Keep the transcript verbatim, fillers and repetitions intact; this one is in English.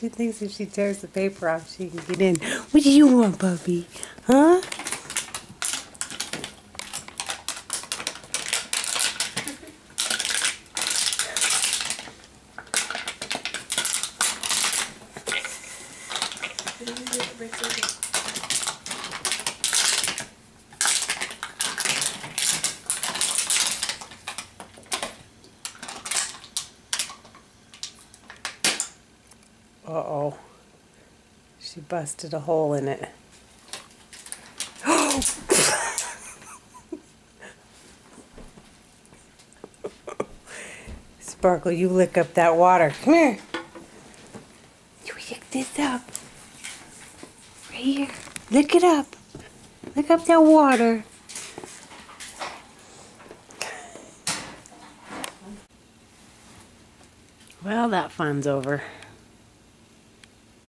She thinks if she tears the paper off, she can get in. What do you want, puppy? Huh? Uh-oh. She busted a hole in it. Oh! Sparkle, you lick up that water. Come here. You lick this up. Right here. Lick it up. Lick up that water. Well, that fun's over.